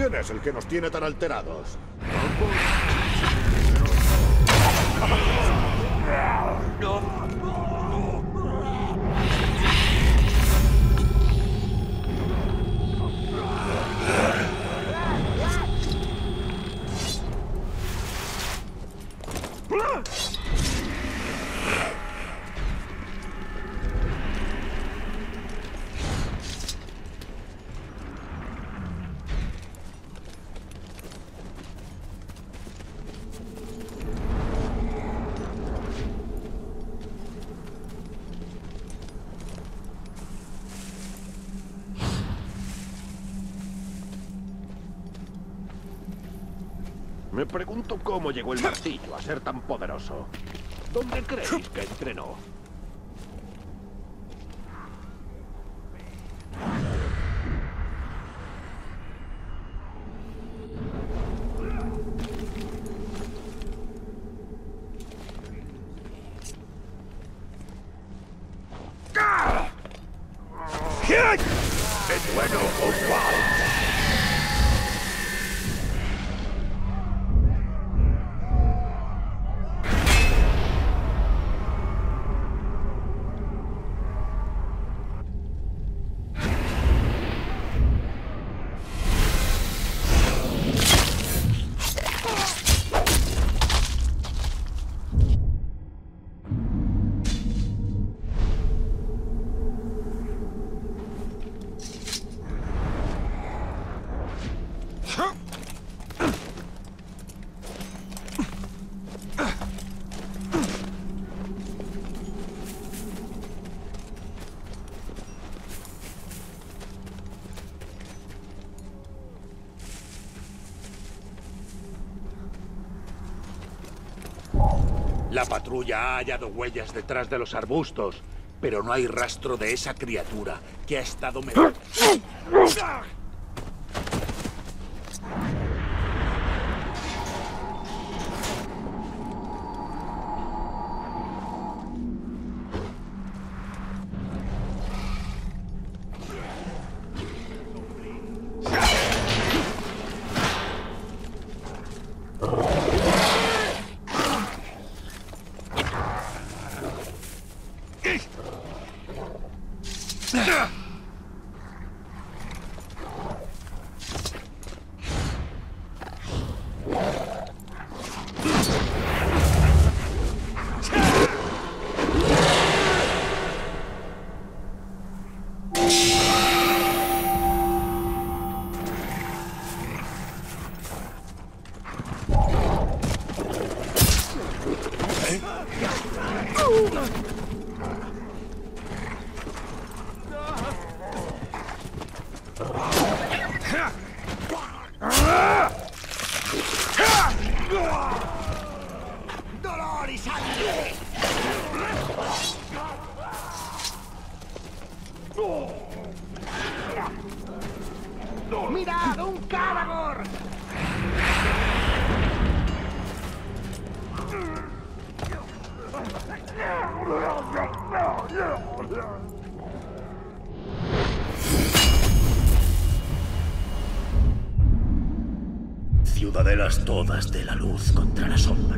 ¿Quién es el que nos tiene tan alterados? Me pregunto cómo llegó el martillo a ser tan poderoso. ¿Dónde creéis que entrenó? La patrulla ha hallado huellas detrás de los arbustos, pero no hay rastro de esa criatura que ha estado metida. Ciudadelas todas de la luz contra la sombra.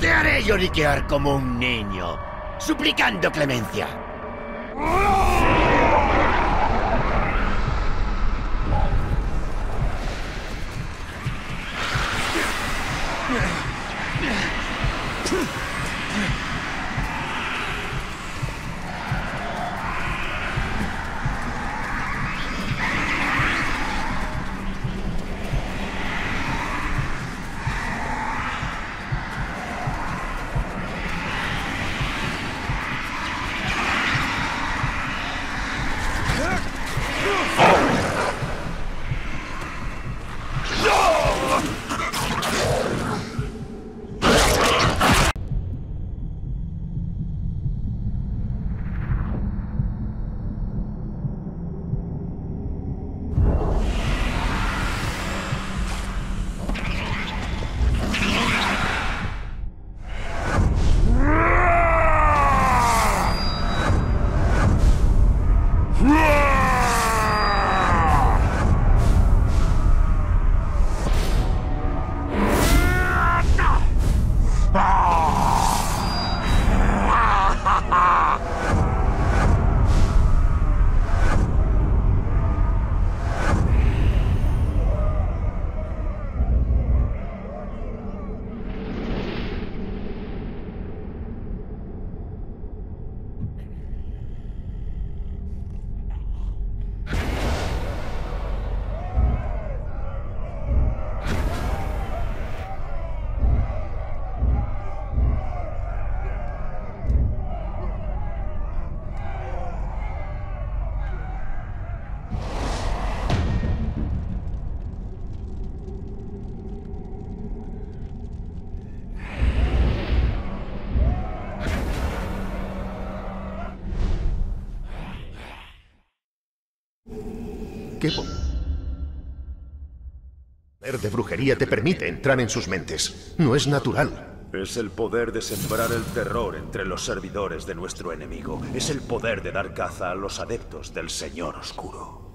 Te haré lloriquear como un niño, suplicando clemencia. ¿Qué poder de brujería te permite entrar en sus mentes? No es natural. Es el poder de sembrar el terror entre los servidores de nuestro enemigo. Es el poder de dar caza a los adeptos del Señor Oscuro.